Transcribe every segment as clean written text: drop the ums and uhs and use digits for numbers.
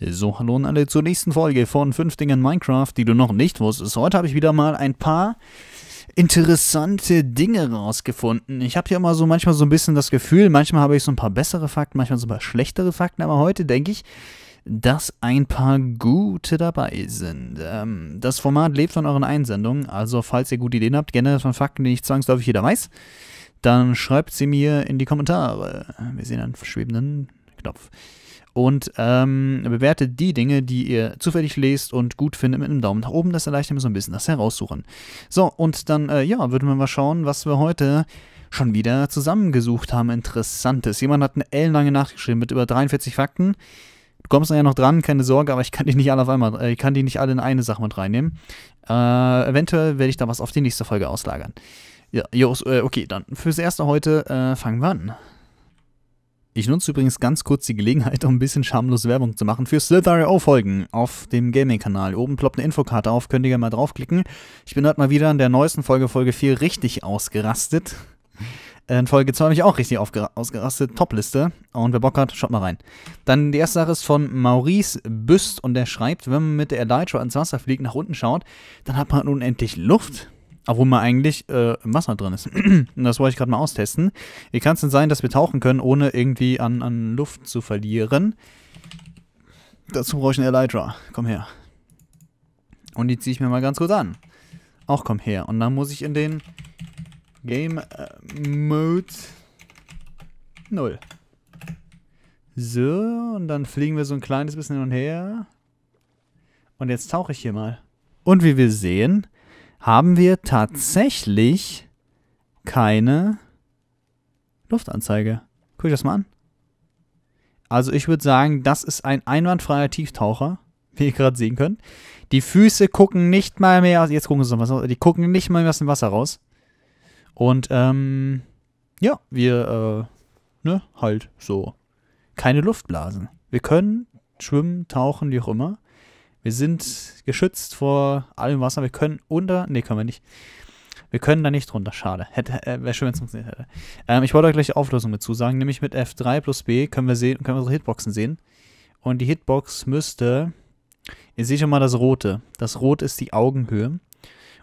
So, hallo und alle zur nächsten Folge von 5 Dingen Minecraft, die du noch nicht wusstest. Heute habe ich wieder mal ein paar interessante Dinge rausgefunden. Ich habe ja immer so manchmal so ein bisschen das Gefühl, manchmal habe ich so ein paar bessere Fakten, manchmal so ein paar schlechtere Fakten, aber heute denke ich, dass ein paar gute dabei sind. Das Format lebt von euren Einsendungen, also falls ihr gute Ideen habt, generell von Fakten, die nicht zwangsläufig jeder weiß, dann schreibt sie mir in die Kommentare. Wir sehen einen schwebenden Knopf. Und bewertet die Dinge, die ihr zufällig lest und gut findet, mit einem Daumen nach oben. Das erleichtert mir so ein bisschen das Heraussuchen. So, und dann, ja, würden wir mal schauen, was wir heute schon wieder zusammengesucht haben. Interessantes. Jemand hat eine ellenlange nachgeschrieben mit über 43 Fakten. Du kommst nachher noch dran, keine Sorge, aber ich kann die nicht alle auf einmal, ich kann die nicht alle in eine Sache mit reinnehmen. Eventuell werde ich da was auf die nächste Folge auslagern. Ja, okay, dann fürs Erste heute fangen wir an. Ich nutze übrigens ganz kurz die Gelegenheit, um ein bisschen schamlos Werbung zu machen für Slither.io-Folgen auf dem Gaming-Kanal. Oben ploppt eine Infokarte auf, könnt ihr gerne mal draufklicken. Ich bin heute mal wieder in der neuesten Folge, Folge 4, richtig ausgerastet. In Folge 2 habe ich auch richtig ausgerastet, Top-Liste. Und wer Bock hat, schaut mal rein. Dann die erste Sache ist von Maurice Büst und der schreibt, wenn man mit der Elytra ins Wasser fliegt, nach unten schaut, dann hat man unendlich Luft. Obwohl man eigentlich im Wasser drin ist. Und das wollte ich gerade mal austesten. Wie kann es denn sein, dass wir tauchen können, ohne irgendwie an Luft zu verlieren? Dazu brauche ich eine Elytra. Komm her. Und die ziehe ich mir mal ganz kurz an. Auch komm her. Und dann muss ich in den Game Mode 0. So, und dann fliegen wir so ein kleines bisschen hin und her. Und jetzt tauche ich hier mal. Und wie wir sehen, haben wir tatsächlich keine Luftanzeige. Guck ich das mal an. Also ich würde sagen, das ist ein einwandfreier Tieftaucher, wie ihr gerade sehen könnt. Die Füße gucken nicht mal mehr aus. Jetzt gucken sie was raus. Die gucken nicht mal mehr aus dem Wasser raus. Und ja, wir ne, halt so. Keine Luftblasen. Wir können schwimmen, tauchen, wie auch immer. Wir sind geschützt vor allem Wasser. Wir können unter... Ne, können wir nicht. Wir können da nicht runter. Schade. Wäre schön, wenn es funktioniert hätte. Ich wollte euch gleich die Auflösung mit zusagen. Nämlich mit F3 plus B können wir unsere Hitboxen sehen. Und die Hitbox müsste... Ihr seht schon mal das Rote. Das Rot ist die Augenhöhe.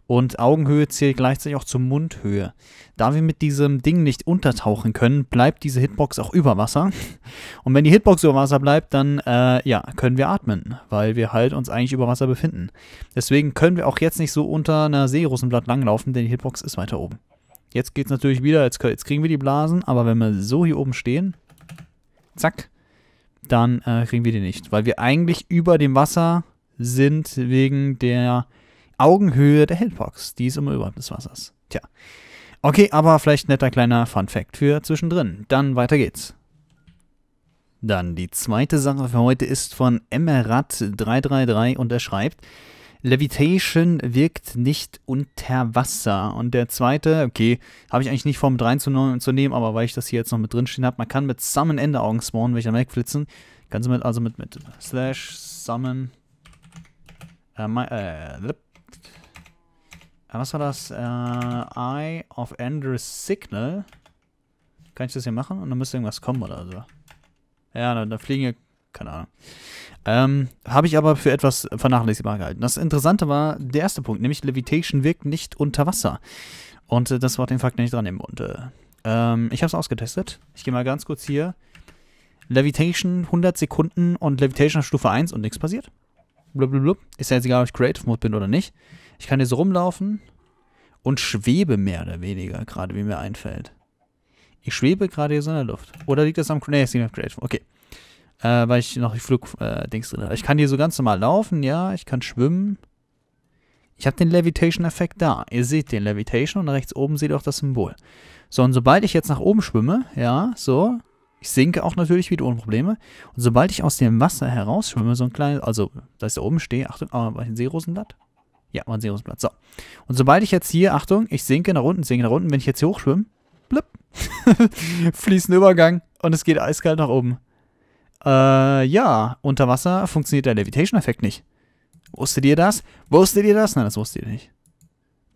Und Augenhöhe zählt gleichzeitig auch zur Mundhöhe. Da wir mit diesem Ding nicht untertauchen können, bleibt diese Hitbox auch über Wasser. Und wenn die Hitbox über Wasser bleibt, dann ja, können wir atmen, weil wir halt uns eigentlich über Wasser befinden. Deswegen können wir auch jetzt nicht so unter einer Seerussenblatt langlaufen, denn die Hitbox ist weiter oben. Jetzt geht's natürlich wieder, jetzt kriegen wir die Blasen, aber wenn wir so hier oben stehen, zack, dann kriegen wir die nicht. Weil wir eigentlich über dem Wasser sind wegen der... Augenhöhe der Hitbox, die ist immer überhalb des Wassers. Tja. Okay, aber vielleicht ein netter kleiner Fun-Fact für zwischendrin. Dann weiter geht's. Dann die zweite Sache für heute ist von emmerat333 und er schreibt, Levitation wirkt nicht unter Wasser. Und der zweite, okay, habe ich eigentlich nicht vor mit reinzunehmen, aber weil ich das hier jetzt noch mit drinstehen habe, man kann mit Summon Enderaugen spawnen, welche dann wegflitzen. Kannst du mit, also mit Slash Summon was war das? Eye of Ender Signal. Kann ich das hier machen? Und dann müsste irgendwas kommen oder so. Ja, da fliegen hier... Keine Ahnung. Habe ich aber für etwas vernachlässigbar gehalten. Das Interessante war der erste Punkt, nämlich Levitation wirkt nicht unter Wasser. Und das war den Fakt, den ich dran nehmen wollte. Ich habe es ausgetestet. Ich gehe mal ganz kurz hier. Levitation 100 Sekunden und Levitation auf Stufe 1 und nichts passiert. Blablabla. Ist ja jetzt egal, ob ich Creative Mode bin oder nicht. Ich kann hier so rumlaufen und schwebe mehr oder weniger, gerade wie mir einfällt. Ich schwebe gerade hier so in der Luft. Oder liegt das am... Nee, es liegt am Creative Mode. Okay. Weil ich noch die Flug-Dings drin habe. Ich kann hier so ganz normal laufen, ja. Ich kann schwimmen. Ich habe den Levitation-Effekt da. Ihr seht den Levitation und rechts oben seht ihr auch das Symbol. So, und sobald ich jetzt nach oben schwimme, ja, so... Ich sinke auch natürlich wieder ohne Probleme. Und sobald ich aus dem Wasser herausschwimme, so ein kleines... Also, da ich da oben stehe, Achtung, war ich ein Seerosenblatt? Ja, war ein Seerosenblatt, so. Und sobald ich jetzt hier, Achtung, ich sinke nach unten, wenn ich jetzt hier hochschwimme, blip, fließender Übergang und es geht eiskalt nach oben. Ja, unter Wasser funktioniert der Levitation-Effekt nicht. Wusstet ihr das? Wusstet ihr das? Nein, das wusstet ihr nicht.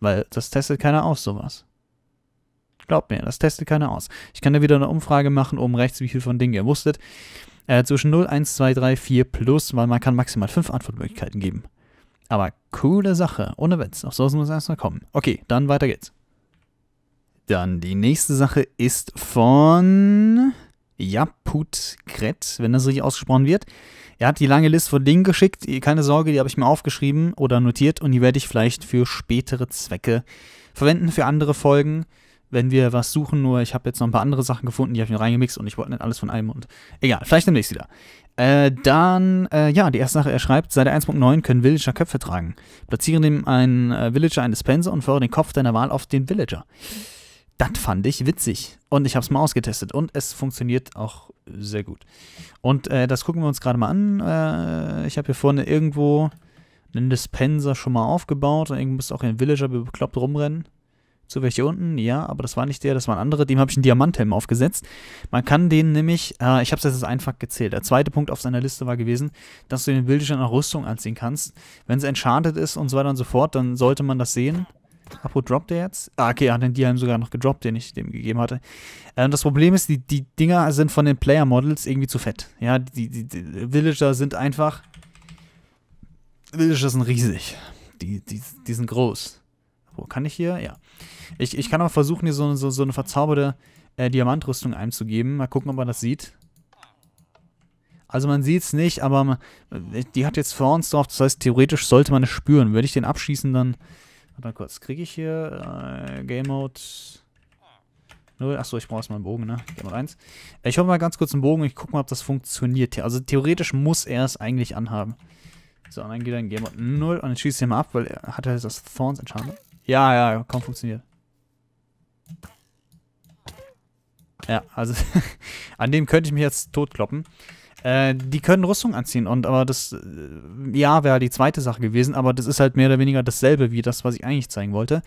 Weil das testet keiner aus, sowas. Glaubt mir, das testet keiner aus. Ich kann da wieder eine Umfrage machen, oben rechts, wie viel von Dingen ihr wusstet. zwischen 0, 1, 2, 3, 4 plus, weil man kann maximal 5 Antwortmöglichkeiten geben. Aber coole Sache, ohne Witz, auf sowas muss erstmal kommen. Okay, dann weiter geht's. Dann die nächste Sache ist von Japutkret, wenn das richtig ausgesprochen wird. Er hat die lange Liste von Dingen geschickt, keine Sorge, die habe ich mir aufgeschrieben oder notiert und die werde ich vielleicht für spätere Zwecke verwenden, für andere Folgen, wenn wir was suchen. Nur ich habe jetzt noch ein paar andere Sachen gefunden, die habe ich mir reingemixt und ich wollte nicht alles von einem und egal, vielleicht demnächst wieder. Die erste Sache, er schreibt, seit der 1.9 können Villager Köpfe tragen. Platziere dem einen Villager einen Dispenser und feuere den Kopf deiner Wahl auf den Villager. Das fand ich witzig und ich habe es mal ausgetestet und es funktioniert auch sehr gut. Und das gucken wir uns gerade mal an. Ich habe hier vorne irgendwo einen Dispenser schon mal aufgebaut und irgendwo müsste auch ein Villager bekloppt rumrennen. So welche unten, ja, aber das war nicht der, das waren andere. Dem habe ich einen Diamanthelm aufgesetzt. Man kann den nämlich, ich habe es jetzt einfach gezählt, der zweite Punkt auf seiner Liste war gewesen, dass du den Villagern auch Rüstung anziehen kannst. Wenn sie enchanted ist und so weiter und so fort, dann sollte man das sehen. Apo, droppt er jetzt? Ah, okay, er hat den Dialm sogar noch gedroppt, den ich dem gegeben hatte. Das Problem ist, die Dinger sind von den Player-Models irgendwie zu fett. Ja, die Villager sind einfach... Villager sind riesig. Die sind groß. Wo kann ich hier? Ja. Ich kann aber versuchen, hier so eine verzauberte Diamantrüstung einzugeben. Mal gucken, ob man das sieht. Also man sieht es nicht, aber die hat jetzt Thorns drauf. Das heißt, theoretisch sollte man es spüren. Würde ich den abschießen, dann... Warte mal kurz, kriege ich hier Game Mode 0? Achso, ich brauche erstmal einen Bogen, ne? Game Mode 1. Ich hole mal ganz kurz einen Bogen und ich gucke mal, ob das funktioniert hier. Also theoretisch muss er es eigentlich anhaben. So, und dann geht er in Game Mode 0 und dann schießt er mal ab, weil er hat halt das Thorns Enchantment. Ja, kaum funktioniert. Ja, also an dem könnte ich mich jetzt totkloppen. Die können Rüstung anziehen, und aber das, ja, wäre die zweite Sache gewesen, aber das ist halt mehr oder weniger dasselbe wie das, was ich eigentlich zeigen wollte.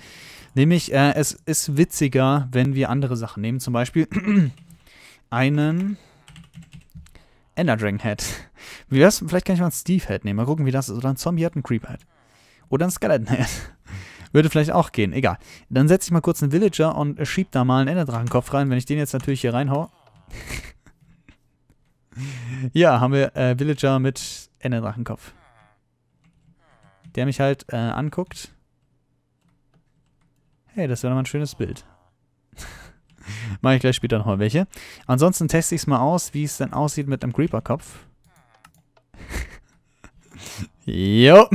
Nämlich, es ist witziger, wenn wir andere Sachen nehmen, zum Beispiel einen Ender Dragon Head. Wie wär's, vielleicht kann ich mal einen Steve Head nehmen, mal gucken, wie das ist, oder einen Zombie Head, einen Creep Head. Oder einen Skeleton Head. Würde vielleicht auch gehen, egal. Dann setze ich mal kurz einen Villager und schieb da mal einen Ender Dragon Kopf rein, wenn ich den jetzt natürlich hier reinhau. Ja, haben wir Villager mit Enderdrachenkopf. Der mich halt anguckt. Hey, das wäre nochmal ein schönes Bild. Mache ich gleich später nochmal welche. Ansonsten teste ich es mal aus, wie es denn aussieht mit einem Creeper-Kopf. Jo.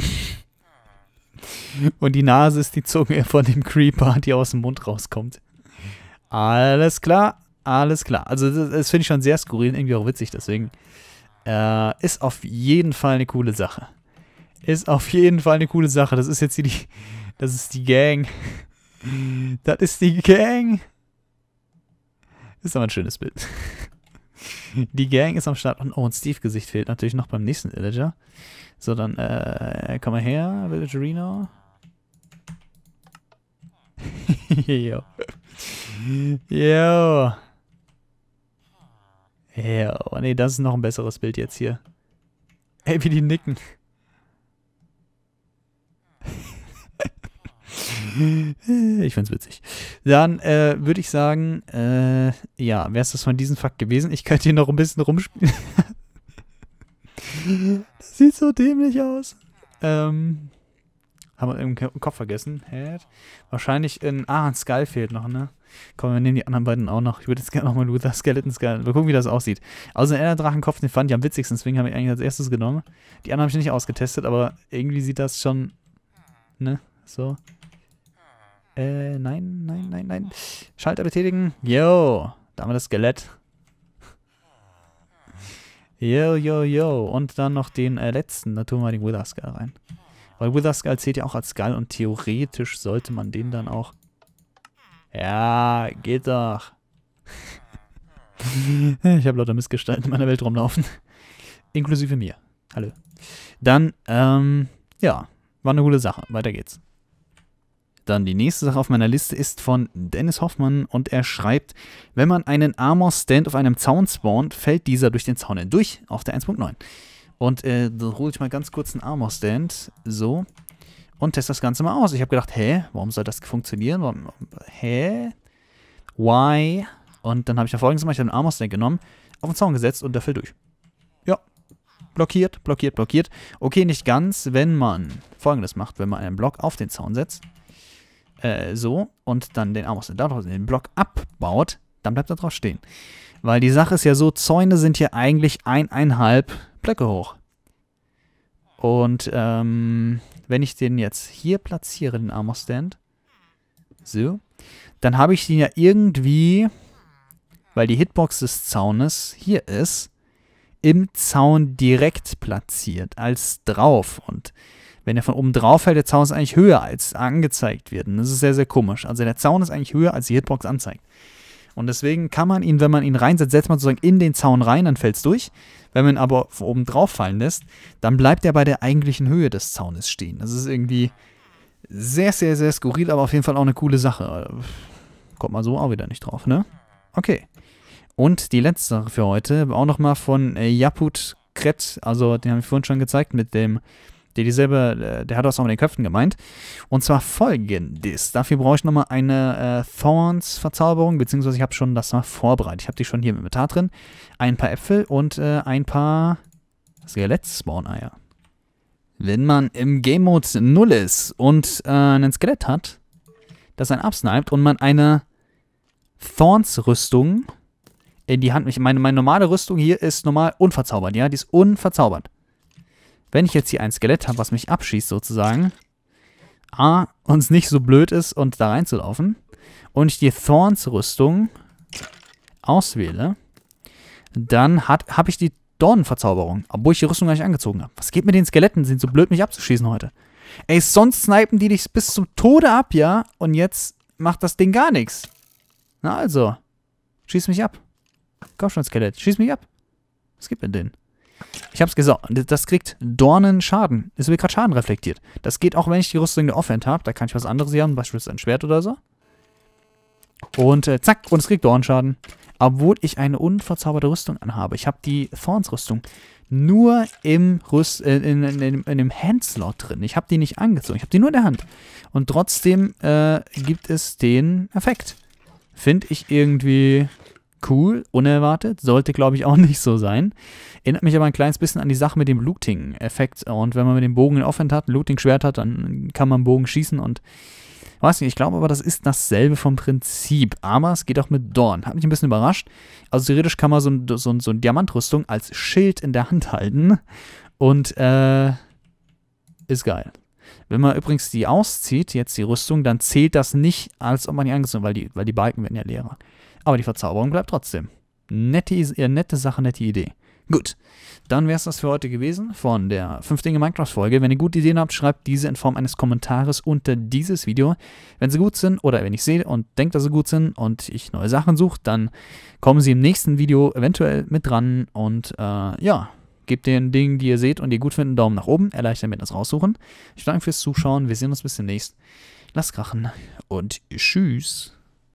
Und die Nase ist die Zunge von dem Creeper, die aus dem Mund rauskommt. Alles klar. Alles klar. Also das finde ich schon sehr skurril, irgendwie auch witzig, deswegen ist auf jeden Fall eine coole Sache. Ist auf jeden Fall eine coole Sache. Das ist jetzt hier das ist die Gang. Das ist die Gang. Ist aber ein schönes Bild. Die Gang ist am Start. Oh, und Steve Gesicht fehlt natürlich noch beim nächsten Villager. So, dann komm mal her, Villagerino. Jo. Jo. Ja, oh nee, das ist noch ein besseres Bild jetzt hier. Ey, wie die nicken. Ich find's witzig. Dann würde ich sagen, ja, wär's das von diesem Fakt gewesen? Ich könnte hier noch ein bisschen rumspielen. Das sieht so dämlich aus. Haben wir im Kopf vergessen. Head. Wahrscheinlich ein Skull fehlt noch, ne? Komm, wir nehmen die anderen beiden auch noch. Ich würde jetzt gerne nochmal Wither Skeleton Skull. Wir gucken, wie das aussieht. Also den Enderdrachenkopf, den fand ich am witzigsten, deswegen habe ich eigentlich als erstes genommen. Die anderen habe ich nicht ausgetestet, aber irgendwie sieht das schon, ne? So. Nein. Schalter betätigen. Yo. Da haben wir das Skelett. Yo. Und dann noch den letzten. Da tun wir den Wither Skull rein. Weil Wither Skull zählt ja auch als Skull und theoretisch sollte man den dann auch... Ja, geht doch. Ich habe lauter Missgestalten in meiner Welt rumlaufen. Inklusive mir. Hallo. Dann, ja, war eine coole Sache. Weiter geht's. Dann die nächste Sache auf meiner Liste ist von Dennis Hoffmann und er schreibt, wenn man einen Armor Stand auf einem Zaun spawnt, fällt dieser durch den Zaun hindurch auf der 1.9. Und dann hole ich mal ganz kurz einen Armor Stand, so, und teste das Ganze mal aus. Ich habe gedacht, hä, warum soll das funktionieren? Why? Und dann habe ich da folgendes gemacht, ich habe einen Armor Stand genommen, auf den Zaun gesetzt und der fällt durch. blockiert, blockiert, blockiert. Okay, nicht ganz, wenn man Folgendes macht, wenn man einen Block auf den Zaun setzt, so, und dann den Armor Stand da drauf, den Block abbaut, dann bleibt er drauf stehen. Weil die Sache ist ja so, Zäune sind hier eigentlich 1,5 Blöcke hoch. Und wenn ich den jetzt hier platziere, den Armor Stand, so, dann habe ich den ja irgendwie, weil die Hitbox des Zaunes hier ist, im Zaun direkt platziert, als drauf. Und wenn er von oben drauf fällt, der Zaun ist eigentlich höher, als angezeigt wird. Und das ist sehr, sehr komisch. Also der Zaun ist eigentlich höher, als die Hitbox anzeigt. Und deswegen kann man ihn, wenn man ihn reinsetzt, setzt man sozusagen in den Zaun rein, dann fällt es durch. Wenn man ihn aber von oben drauf fallen lässt, dann bleibt er bei der eigentlichen Höhe des Zaunes stehen. Das ist irgendwie sehr, sehr, sehr skurril, aber auf jeden Fall auch eine coole Sache. Kommt man so auch wieder nicht drauf, ne? Okay. Und die letzte Sache für heute, auch nochmal von Japutkret, also den habe ich vorhin schon gezeigt, mit dem, der hat das auch mit den Köpfen gemeint. Und zwar folgendes, dafür brauche ich nochmal eine Thorns-Verzauberung, beziehungsweise ich habe schon das mal vorbereitet. Ich habe die schon hier im Inventar drin. Ein paar Äpfel und ein paar Skelett-Spawn-Eier. Wenn man im Game-Mode 0 ist und ein Skelett hat, das einen absniped und man eine Thorns-Rüstung in die Hand. Meine normale Rüstung hier ist normal unverzaubert, ja? Die ist unverzaubert. Wenn ich jetzt hier ein Skelett habe, was mich abschießt sozusagen, und es nicht so blöd ist, und da reinzulaufen, und ich die Thorns-Rüstung auswähle, dann habe ich die Dornenverzauberung, obwohl ich die Rüstung gar nicht angezogen habe. Was geht mit den Skeletten? Sind so blöd, mich abzuschießen heute. Ey, sonst snipen die dich bis zum Tode ab, ja? Und jetzt macht das Ding gar nichts. Na also, schieß mich ab. Komm schon, Skelett, schieß mich ab. Was gibt denn den? Ich hab's gesagt, das kriegt Dornenschaden. Es wird gerade Schaden reflektiert. Das geht auch, wenn ich die Rüstung in der Offhand habe. Da kann ich was anderes haben, beispielsweise ein Schwert oder so. Und zack, und es kriegt Dornenschaden. Obwohl ich eine unverzauberte Rüstung anhabe. Ich habe die Thorns-Rüstung nur im in dem Handslot drin. Ich habe die nicht angezogen. Ich habe die nur in der Hand. Und trotzdem gibt es den Effekt. Finde ich irgendwie cool, unerwartet. Sollte, glaube ich, auch nicht so sein. Erinnert mich aber ein kleines bisschen an die Sache mit dem Looting-Effekt. Und wenn man mit dem Bogen in Offhand hat, ein Looting-Schwert hat, dann kann man Bogen schießen und weiß nicht, ich glaube aber, das ist dasselbe vom Prinzip. Aber es geht auch mit Dorn. Hat mich ein bisschen überrascht. Also theoretisch kann man so eine Diamantrüstung als Schild in der Hand halten. Und ist geil. Wenn man übrigens die auszieht, jetzt die Rüstung, dann zählt das nicht, als ob man die angezogen hat, weil die Balken werden ja leerer. Aber die Verzauberung bleibt trotzdem. Nette Sache, nette Idee. Gut, dann wäre es das für heute gewesen von der 5 Dinge Minecraft-Folge. Wenn ihr gute Ideen habt, schreibt diese in Form eines Kommentares unter dieses Video. Wenn sie gut sind oder wenn ich sehe und denke, dass sie gut sind und ich neue Sachen suche, dann kommen sie im nächsten Video eventuell mit dran. Und ja, gebt den Dingen, die ihr seht und die ihr gut findet, einen Daumen nach oben. Erleichtert mir das Raussuchen. Ich danke fürs Zuschauen. Wir sehen uns bis demnächst. Lasst krachen und tschüss.